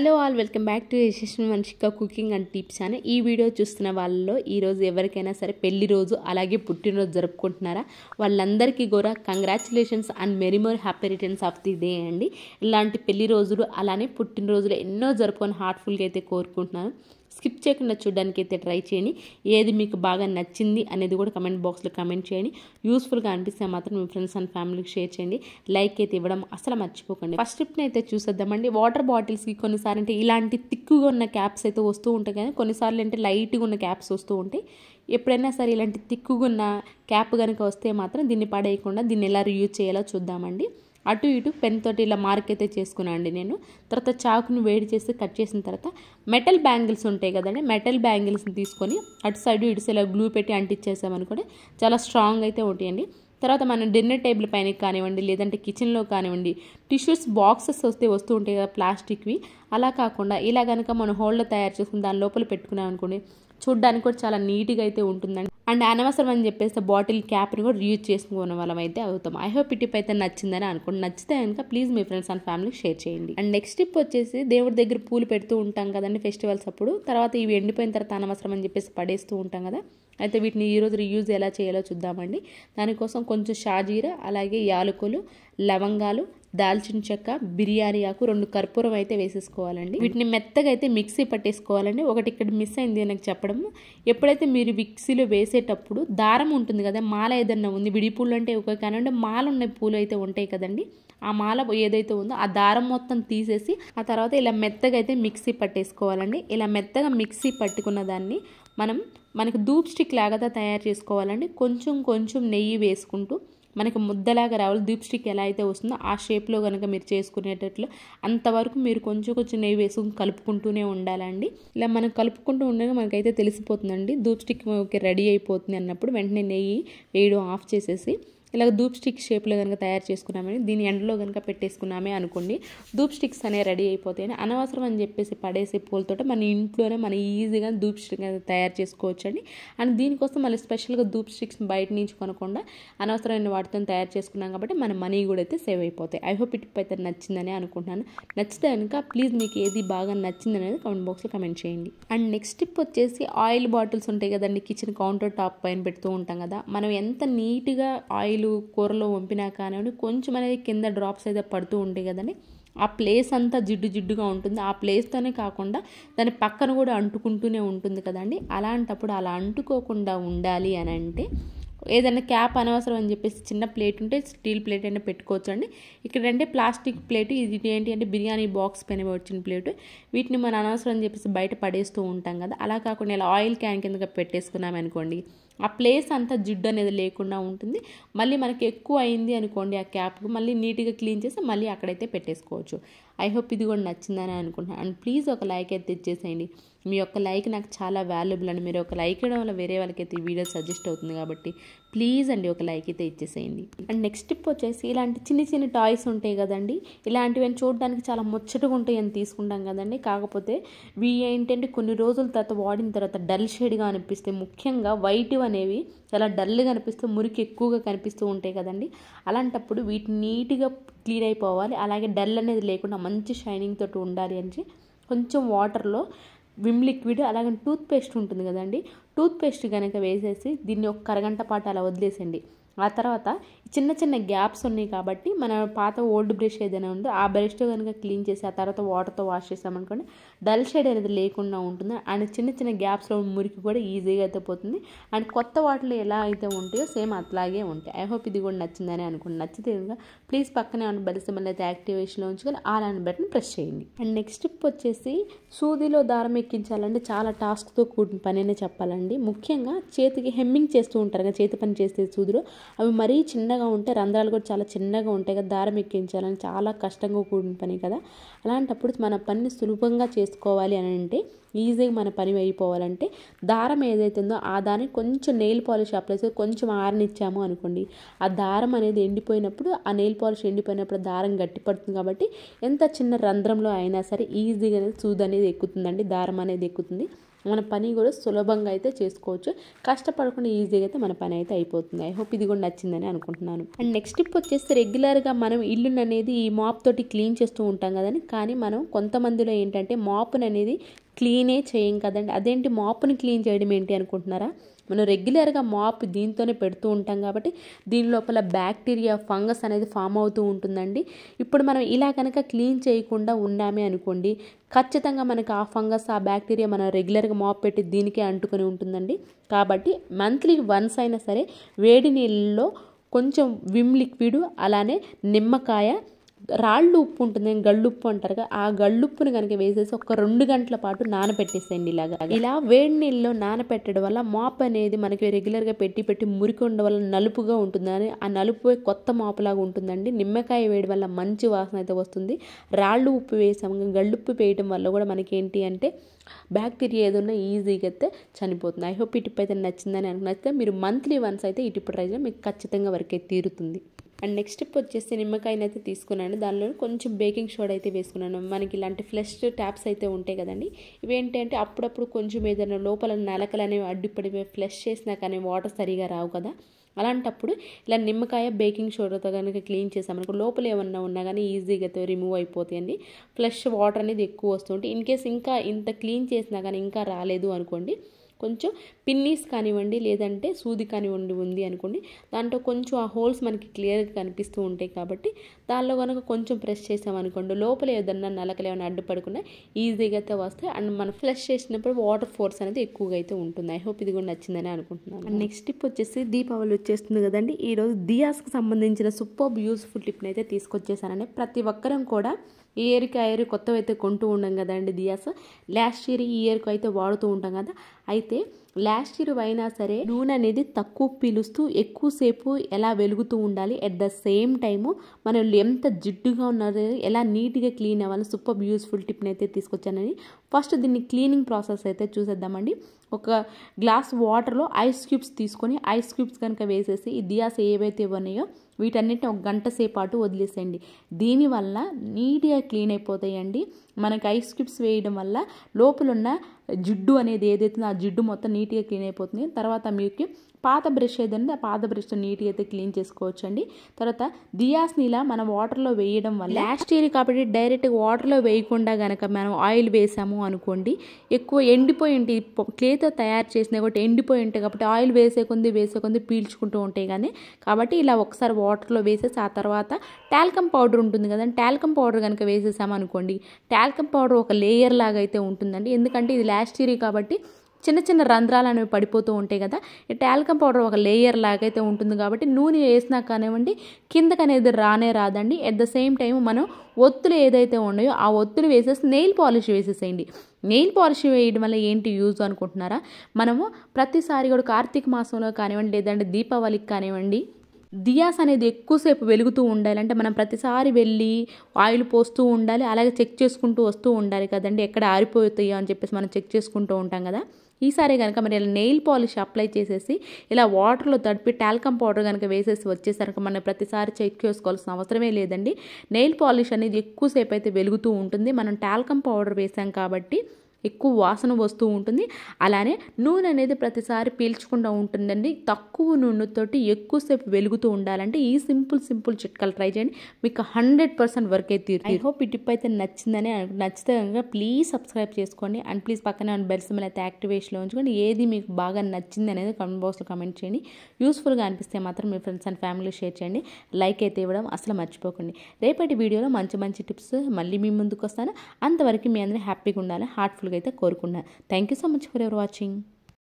Hello all welcome back to SSSvini&Vanshika cooking and tips channel। ఈ వీడియో చూస్తున్న వాళ్ళలో ఈ రోజు ఎవరికైనా సరే పెళ్లి రోజు అలాగే పుట్టిన రోజు జరుపుకుంటున్నారా వాళ్ళందరికీ కూడా congratulations and many more happy returns of the day అండి। ఇలాంటి పెళ్లి రోజులు అలానే పుట్టిన రోజులు ఎన్నో జరుపుకొని హార్ట్ఫుల్ గా అయితే కోరుకుంటున్నాను। స్కిప్ చేయకుండా చూడడానికి అయితే ట్రై చేయండి। ఏది మీకు బాగా నచ్చింది అనేది కూడా కమెంట్ బాక్స్ లో కమెంట్ చేయండి। యూస్ఫుల్ గా అనిపిస్తే మాత్రం మీ ఫ్రెండ్స్ అండ్ ఫ్యామిలీకి షేర్ చేయండి। లైక్ అయితే ఇవ్వడం అసలు మర్చిపోకండి। ఫస్ట్ టిప్ ని అయితే చూసేద్దామండి। వాటర్ బాటిల్స్ కి కొన్నిసార్లు అంటే ఇలాంటి తిక్కుగా ఉన్న క్యాప్స్ అయితే వస్తూ ఉంటాయి కానీ కొన్నిసార్లు అంటే లైట్ గా ఉన్న క్యాప్స్ వస్తూ ఉంటాయి। ఎప్పుడైనా సరే ఇలాంటి తిక్కుగా ఉన్న క్యాప్ కనుక వస్తే మాత్రం దీన్ని పడేయకుండా దీన్ని ఎలా రియూజ్ చేయాలో చూద్దామండి। అటు ఇటు పెన్ తోటి ఇలా మార్క్ అయితే చేసుకున్నానండి నేను। తర్వాత చాకును వేడి చేసి కట్ చేసిన తర్వాత మెటల్ బ్యాంగిల్స్ ఉంటాయి కదండి, మెటల్ బ్యాంగిల్స్ని తీసుకొని అటు సైడ్ ఇటు సైడ్ ఇలా గ్లూ పెట్టి అంటించేసామనుకోండి చాలా స్ట్రాంగ్ అయితే ఉంటాయండి। తర్వాత మనం డిన్నర్ టేబుల్ పైన కానివ్వండి లేదంటే కిచెన్లో కానివ్వండి టిష్యూస్ బాక్సెస్ వస్తూ ఉంటాయి కదా ప్లాస్టిక్వి, అలా కాకుండా ఇలా కనుక మనం హోల్డ్లో తయారు చేసుకుని దాని లోపల పెట్టుకున్నాం అనుకోండి చూడ్డానికి కూడా చాలా నీట్గా అయితే ఉంటుందండి। అండ్ అనవసరం అని చెప్పేసి బాటిల్ క్యాప్ని కూడా రీయూజ్ చేసుకున్న వాళ్ళం అయితే అవుతాం। ఐ హోప్ ఈ టిప్ అయితే నచ్చిందని అనుకోండి, నచ్చితే కనుక ప్లీజ్ మీ ఫ్రెండ్స్ అండ్ ఫ్యామిలీకి షేర్ చేయండి। అండ్ నెక్స్ట్ టిప్ వచ్చేసి దేవుడి దగ్గర పూలు పెడుతూ ఉంటాం కదండి ఫెస్టివల్స్ అప్పుడు, తర్వాత ఇవి ఎండిపోయిన తర్వాత అనవసరం అని చెప్పేసి పడేస్తూ ఉంటాం కదా, అయితే వీటిని ఈరోజు రీయూజ్ ఎలా చేయాలో చూద్దామండి। దానికోసం కొంచెం షాజీరా అలాగే యాలకులు లవంగాలు దాల్చిన చెక్క బిర్యానీ ఆకు 2 కర్పూరం అయితే వేసేసుకోవాలండి। వీటిని మెత్తగా అయితే మిక్సీ పట్టేసుకోవాలండి। ఒకటి ఇక్కడ మిస్ అయింది నాకు చెప్పడము, ఎప్పుడైతే మీరు మిక్సీలో వేసేటప్పుడు దారం ఉంటుంది కదా మాల ఏదన్నా ఉంది విడి పూలు అంటే ఒక కానివ్వండి మాల ఉన్న పూలు అయితే ఉంటాయి కదండి, ఆ మాల ఏదైతే ఉందో ఆ దారం మొత్తం తీసేసి ఆ తర్వాత ఇలా మెత్తగా అయితే మిక్సీ పట్టేసుకోవాలండి। ఇలా మెత్తగా మిక్సీ పట్టుకున్న దాన్ని మనం మనకు ధూప్ స్టిక్ లాగా తయారు చేసుకోవాలండి। కొంచెం కొంచెం నెయ్యి వేసుకుంటూ మనకు ముద్దలాగా రావాలి, ధూప్ స్టిక్ ఎలా అయితే వస్తుందో ఆ షేప్లో కనుక మీరు చేసుకునేటట్లు అంతవరకు మీరు కొంచెం కొంచెం నెయ్యి వేసుకుని కలుపుకుంటూనే ఉండాలండి। ఇలా మనం కలుపుకుంటూ ఉండగా మనకైతే తెలిసిపోతుందండి ధూప్ స్టిక్ ఓకే రెడీ అయిపోతుంది అన్నప్పుడు వెంటనే నెయ్యి వేయడం ఆఫ్ చేసేసి ఇలా ధూప్ స్టిక్ షేప్లో కనుక తయారు చేసుకున్నామని దీని ఎండలో కనుక పెట్టేసుకున్నామే అనుకోండి ధూప్ స్టిక్స్ అనేవి రెడీ అయిపోతాయని అనవసరం అని చెప్పేసి పడేసే పూలతో మన ఇంట్లోనే మనం ఈజీగా ధూప్ స్టిక్ తయారు చేసుకోవచ్చండి। అండ్ దీనికోసం మళ్ళీ స్పెషల్గా ధూప్ స్టిక్స్ బయట నుంచి కొనకుండా అనవసరమైన వాటితో తయారు చేసుకున్నాం కాబట్టి మన మనీ కూడా అయితే సేవ్ అయిపోతాయి। ఐ హోప్ ఈ టిప్ అయితే నచ్చిందని అనుకుంటున్నాను, నచ్చితే కనుక ప్లీజ్ మీకు ఏది బాగా నచ్చింది అనేది కామెంట్ బాక్స్లో కమెంట్ చేయండి। అండ్ నెక్స్ట్ టిప్ వచ్చేసి ఆయిల్ బాటిల్స్ ఉంటాయి కదండి కిచెన్ కౌంటర్ టాప్ పైన పెడుతూ ఉంటాం కదా, మనం ఎంత నీట్గా ఆయిల్ కూరలో వంపినా కానివ్వండి కొంచెం అనేది కింద డ్రాప్స్ అయితే పడుతూ ఉంటాయి కదండి, ఆ ప్లేస్ అంతా జిడ్డు జిడ్డుగా ఉంటుంది। ఆ ప్లేస్తోనే కాకుండా దాని పక్కన కూడా అంటుకుంటూనే ఉంటుంది కదండి, అలాంటప్పుడు అలా అంటుకోకుండా ఉండాలి అని అంటే ఏదైనా క్యాప్ అనవసరం అని చెప్పేసి చిన్న ప్లేట్ ఉంటే స్టీల్ ప్లేట్ అయినా పెట్టుకోవచ్చు అండి। ఇక్కడంటే ప్లాస్టిక్ ప్లేట్, ఇది ఏంటి అంటే బిర్యానీ బాక్స్ పైన వచ్చిన ప్లేటు, వీటిని మనం అనవసరం అని చెప్పేసి బయట పడేస్తూ ఉంటాం కదా, అలా కాకుండా ఇలా ఆయిల్ క్యాన్ కింద పెట్టేసుకున్నామనుకోండి ఆ ప్లేస్ అంతా జిడ్డు అనేది లేకుండా ఉంటుంది। మళ్ళీ మనకి ఎక్కువ అయింది అనుకోండి ఆ క్యాప్ మళ్ళీ నీట్గా క్లీన్ చేసి మళ్ళీ అక్కడైతే పెట్టేసుకోవచ్చు। ఐ హోప్ ఇది కూడా నచ్చిందని అనుకుంటున్నాను. అండ్ ప్లీజ్ ఒక లైక్ అయితే ఇచ్చేసేయండి, మీ యొక్క లైక్ నాకు చాలా వాల్యుబుల్ అండి। మీరు ఒక లైక్ ఇవ్వడం వల్ల వేరే వాళ్ళకైతే ఈ వీడియో సజెస్ట్ అవుతుంది కాబట్టి ప్లీజ్ అండి ఒక లైక్ అయితే ఇచ్చేసేయండి। అండ్ నెక్స్ట్ టిప్ వచ్చేసి ఇలాంటి చిన్న చిన్న టాయ్స్ ఉంటాయి కదండి, ఇలాంటివి చూడడానికి చాలా ముచ్చటగా ఉంటాయి అని తీసుకుంటాం కదండి, కాకపోతే ఇవి ఏంటంటే కొన్ని రోజుల తర్వాత వాడిన తర్వాత డల్ షేడ్గా అనిపిస్తే ముఖ్యంగా వైట్ అనేవి చాలా డల్గా అనిపిస్తూ మురికి ఎక్కువగా కనిపిస్తూ ఉంటాయి కదండి, అలాంటప్పుడు వీటిని నీట్గా క్లీన్ అయిపోవాలి అలాగే డల్ అనేది లేకుండా మంచి షైనింగ్ తోటి ఉండాలి అని కొంచెం వాటర్లో విమ్ లిక్విడ్ అలాగే టూత్పేస్ట్ ఉంటుంది కదండి టూత్పేస్ట్ కనుక వేసేసి దీన్ని ఒక అరగంట పాటు అలా వదిలేసండి। ఆ తర్వాత చిన్న చిన్న గ్యాప్స్ ఉన్నాయి కాబట్టి మన పాత ఓల్డ్ బ్రష్ ఏదైనా ఉందో ఆ బ్రష్తో కనుక క్లీన్ చేసి ఆ తర్వాత వాటర్తో వాష్ చేసామనుకోండి డల్ షేడ్ అనేది లేకుండా ఉంటుంది అండ్ చిన్న చిన్న గ్యాప్స్లో మురికి కూడా ఈజీగా అయితే పోతుంది। అండ్ కొత్త వాటిలో ఎలా అయితే ఉంటాయో సేమ్ అట్లాగే ఉంటాయి। ఐ హోప్ ఇది కూడా నచ్చిందని అనుకోండి, నచ్చితే కనుక ప్లీజ్ పక్కనే ఉన్న బెల్ సింబల్ అయితే యాక్టివేషన్లో ఉంచుకొని అలాంటి బటన్ ప్రెస్ చేయండి। అండ్ నెక్స్ట్ టిప్ వచ్చేసి సూదిలో దారం ఎక్కించాలంటే చాలా టాస్క్తో కూడిన పని అనే చెప్పాలండి। ముఖ్యంగా చేతికి హెమ్మింగ్ చేస్తూ ఉంటారు కదా చేతి పని చేసే సూదిలో, అవి మరీ చిన్నగా ఉంటే రంధ్రాలు కూడా చాలా చిన్నగా ఉంటాయి కదా, దారం ఎక్కించాలని చాలా కష్టంగా కూడిన పని కదా, అలాంటప్పుడు మన పనిని సులభంగా చేసుకోవాలి అని అంటే ఈజీగా మన పని అయిపోవాలంటే దారం ఏదైతే ఉందో ఆ దారాన్ని కొంచెం నెయిల్ పాలిష్ అప్లై చేసి కొంచెం ఆరనిచ్చాము అనుకోండి ఆ దారం అనేది ఎండిపోయినప్పుడు ఆ నెయిల్ పాలిష్ ఎండిపోయినప్పుడు దారం గట్టిపడుతుంది కాబట్టి ఎంత చిన్న రంధ్రంలో అయినా సరే ఈజీగా సూది అనేది ఎక్కుతుందండి దారం అనేది ఎక్కుతుంది। मन पनी सुलभंगा अयिते चेसुकोवच्चु कष्टपड़कुंडा ఈజీగా అయితే మన పని అయితే అయిపోతుంది. ఐ హోప్ ఇది కూడా నచ్చిందని అనుకుంటున్నాను. అండ్ నెక్స్ట్ టిప్ వచ్చేసి రెగ్యులర్ గా మనం ఇల్లుని అనేది ఈ మాప్ తోటి క్లీన్ చేస్తూ ఉంటాం కదండి, కానీ మనం కొంతమందిలో ఏంటంటే మాప్ అనేది క్లీనే చేయం కదండి. అదేంటి మాప్ని క్లీన్ చేయడం ఏంటి అనుకుంటున్నారా? మనం రెగ్యులర్ గా మాప్ దీంతోనే పెడుతూ ఉంటాం కాబట్టి దీని లోపల బ్యాక్టీరియా ఫంగస్ అనేది ఫామ్ అవుతూ ఉంటుందండి. ఇప్పుడు మనం ఇలా గనక క్లీన్ చేయకుండా ఉన్నామే అనుకోండి, ఖచ్చితంగా మనకు ఆ ఫంగస్ ఆ బ్యాక్టీరియా మనం రెగ్యులర్గా మాప్ పెట్టి దీనికే అంటుకొని ఉంటుందండి. కాబట్టి మంత్లీ వన్స్ అయినా సరే వేడి నీళ్ళలో కొంచెం విమ్ లిక్విడ్ అలానే నిమ్మకాయ రాళ్ళు ఉప్పు ఉంటుంది, గళ్ళుప్పు అంటారుగా, ఆ గళ్ళుప్పును కనుక వేసేసి ఒక 2 గంటల పాటు నానబెట్టేసేయండి. ఇలా వేడి నీళ్ళలో నానబెట్టడం వల్ల మాప్ అనేది మనకి రెగ్యులర్గా పెట్టి మురికి ఉండడం వల్ల నలుపుగా ఉంటుందని, ఆ నలుపు కొత్త మాపులాగా ఉంటుందండి. నిమ్మకాయ వేయడం వల్ల మంచి వాసన అయితే వస్తుంది. రాళ్ళు ఉప్పు వేసాం, గళ్ళుప్పు వేయడం వల్ల కూడా మనకేంటి అంటే బ్యాక్టీరియా ఏదైనా ఈజీగా అయితే చనిపోతుంది. ఐ హోప్ ఈ టిప్ అయితే నచ్చిందని అనుకున్నట్లయితే మీరు మంత్లీ వన్స్ అయితే ఈ టిప్ ట్రై చేయండి, మీకు ఖచ్చితంగా వరకే తీరుతుంది. అండ్ నెక్స్ట్ స్టెప్ వచ్చేసి నిమ్మకాయని అయితే తీసుకున్నాను, దానిలో కొంచెం బేకింగ్ సోడా అయితే వేసుకున్నాను. మనకి ఇలాంటి ఫ్లష్ ట్యాప్స్ అయితే ఉంటాయి కదండి, ఇవేంటంటే అప్పుడప్పుడు కొంచెం ఏదైనా లోపల నలకలు అనేవి అడ్డుపడి ఫ్లష్ చేసినా కానీ వాటర్ సరిగా రావు కదా, అలాంటప్పుడు ఇలా నిమ్మకాయ బేకింగ్ సోడాతో కనుక క్లీన్ చేసామనుకో లోపల ఏమన్నా ఉన్నా కానీ ఈజీగా రిమూవ్ అయిపోతాయండి. ఫ్లష్ వాటర్ అనేది ఎక్కువ వస్తుంటే ఇన్ కేస్ ఇంకా ఇంత క్లీన్ చేసినా కానీ ఇంకా రాలేదు అనుకోండి, కొంచెం పిన్నీస్ కానివ్వండి లేదంటే సూది కానివ్వండి ఉంది అనుకోండి, దాంట్లో కొంచెం ఆ హోల్స్ మనకి క్లియర్గా కనిపిస్తూ ఉంటాయి కాబట్టి దానిలో కనుక కొంచెం ప్రెస్ చేసామనుకోండి లోపల ఏదన్నా నలకలు ఏమైనా అడ్డుపడకుండా ఈజీగా అయితే వస్తాయి. అండ్ మనం ఫ్లష్ చేసినప్పుడు వాటర్ ఫోర్స్ అనేది ఎక్కువగా అయితే ఉంటుంది. ఐ హోప్ ఇది కూడా నచ్చిందని అనుకుంటున్నాను. నెక్స్ట్ టిప్ వచ్చేసి దీపావళి వచ్చేస్తుంది కదండి, ఈరోజు దియాస్కి సంబంధించిన సూపర్ యూస్ఫుల్ టిప్ని అయితే తీసుకొచ్చేసానండి. ప్రతి ఒక్కరం కూడా ఈ ఇయర్కి ఆ ఇయర్ కొత్తవైతే కొంటూ ఉండం కదండి దియాస్, లాస్ట్ ఇయర్ ఈ ఇయర్కి అయితే వాడుతూ ఉంటాం కదా. అయితే లాస్ట్ ఇయర్ అయినా సరే నూనె అనేది తక్కువ పీలుస్తూ ఎక్కువసేపు ఎలా వెలుగుతూ ఉండాలి, అట్ ద సేమ్ టైము మనం ఎంత జిడ్డుగా ఉన్నారో ఎలా నీట్గా క్లీన్ అవ్వాలి సూపర్ యూస్ఫుల్ టిప్ని అయితే తీసుకొచ్చానని. ఫస్ట్ దీన్ని క్లీనింగ్ ప్రాసెస్ అయితే చూసేద్దామండి. ఒక గ్లాస్ వాటర్లో ఐస్ క్యూబ్స్ తీసుకొని ఐస్ క్యూబ్స్ కనుక వేసేసి ఈ దియాస్ ఏవైతే ఉన్నాయో వీటన్నిటిని 1 గంట సేపు పాటు వదిలేసేయండి. దీనివల్ల నీట్గా క్లీన్ అయిపోతాయండి. మనకి ఐస్ క్యూబ్స్ వేయడం వల్ల లోపలున్న జిడ్డు అనేది ఏదైతుందో ఆ జిడ్డు మొత్తం నీట్గా క్లీన్ అయిపోతుంది. తర్వాత మీకు పాత బ్రష్ ఏదంటే ఆ పాత బ్రష్తో నీట్గా అయితే క్లీన్ చేసుకోవచ్చు అండి. తర్వాత దియాస్ని ఇలా మనం వాటర్లో వేయడం వల్ల, లాస్ట్ ఇయర్ కాబట్టి డైరెక్ట్గా వాటర్లో వేయకుండా కనుక మనం ఆయిల్ వేసాము అనుకోండి ఎక్కువ ఎండిపోయి ఉంటాయి, క్లేతో తయారు చేసినా కూడా ఎండిపోయి ఉంటాయి కాబట్టి ఆయిల్ వేసే కొంది పీల్చుకుంటూ ఉంటాయి కానీ, కాబట్టి ఇలా ఒకసారి వాటర్లో వేసేసి ఆ తర్వాత టాల్కమ్ పౌడర్ ఉంటుంది కదండి, టాల్కమ్ పౌడర్ కనుక వేసేసాము అనుకోండి టాల్కమ్ పౌడర్ ఒక లేయర్ లాగా అయితే ఉంటుందండి. ఎందుకంటే ఇది లాస్ట్ ఇయర్ కాబట్టి చిన్న చిన్న రంధ్రాలు అనేవి పడిపోతూ ఉంటాయి కదా, ఈ టాల్కమ్ పౌడర్ ఒక లేయర్ లాగైతే ఉంటుంది కాబట్టి నూనె వేసినా కానివ్వండి కిందకనేది రానే రాదండి. అట్ ద సేమ్ టైం మనం ఒత్తులు ఏదైతే ఉన్నాయో ఆ ఒత్తులు వేసేసి నెయిల్ పాలిష్ వేసేసేయండి. నెయిల్ పాలిష్ వేయడం వల్ల ఏంటి యూజ్ అనుకుంటున్నారా? మనము ప్రతిసారి కూడా కార్తీక మాసంలో కానివ్వండి లేదంటే దీపావళికి కానివ్వండి దియాస్ అనేది ఎక్కువసేపు వెలుగుతూ ఉండాలంటే మనం ప్రతిసారి వెళ్ళి ఆయిల్ పోస్తూ ఉండాలి, అలాగే చెక్ చేసుకుంటూ వస్తూ ఉండాలి కదండి ఎక్కడ ఆరిపోతాయో అని చెప్పేసి మనం చెక్ చేసుకుంటూ ఉంటాం కదా. ఈసారి కనుక మరి ఇలా నెయిల్ పాలిష్ అప్లై చేసేసి ఇలా వాటర్లో తడిపి టాల్కమ్ పౌడర్ కనుక వేసేసి వచ్చేసరికి మనం ప్రతిసారి చెక్ చేసుకోవాల్సిన అవసరమే లేదండి. నెయిల్ పాలిష్ అనేది ఎక్కువసేపు అయితే వెలుగుతూ ఉంటుంది, మనం టాల్కమ్ పౌడర్ వేసాం కాబట్టి ఎక్కువ వాసన వస్తూ ఉంటుంది, అలానే నూనె అనేది ప్రతిసారి పీల్చకుండా ఉంటుందండి. తక్కువ నూనెతోటి ఎక్కువసేపు వెలుగుతూ ఉండాలంటే ఈ సింపుల్ చిట్కాలు ట్రై చేయండి, మీకు 100% వర్క్ అయితే తీరుతుంది. ఐ హోప్ ఈ టిప్ అయితే నచ్చిందని, నచ్చితే కనుక ప్లీజ్ సబ్స్క్రైబ్ చేసుకోండి అండ్ ప్లీజ్ పక్కన బెల్ సింబల్ అయితే యాక్టివేషన్లో ఉంచుకోండి. ఏది మీకు బాగా నచ్చింది అనేది కామెంట్ బాక్స్లో కామెంట్ చేయండి. యూస్ఫుల్గా అనిపిస్తే మాత్రం మీ ఫ్రెండ్స్ అండ్ ఫ్యామిలీ షేర్ చేయండి, లైక్ అయితే ఇవ్వడం అసలు మర్చిపోకండి. రేపటి వీడియోలో మంచి టిప్స్ మళ్ళీ మీ ముందుకు వస్తాను. అంతవరకు మీ అందరూ హ్యాపీగా ఉండాలి, హార్ట్ఫుల్ అయితే కోరుకున్నాను. Thank you so much for your watching.